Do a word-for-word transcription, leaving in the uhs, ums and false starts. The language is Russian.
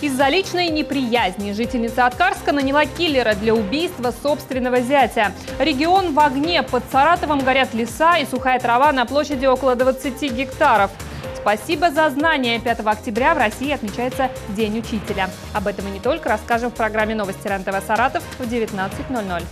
Из-за личной неприязни жительница Аткарска наняла киллера для убийства собственного зятя. Регион в огне. Под Саратовом горят леса и сухая трава на площади около двадцати гектаров. Спасибо за знания. пятого октября в России отмечается День учителя. Об этом и не только расскажем в программе «Новости РЕН ТВ Саратов» в девятнадцать ноль ноль.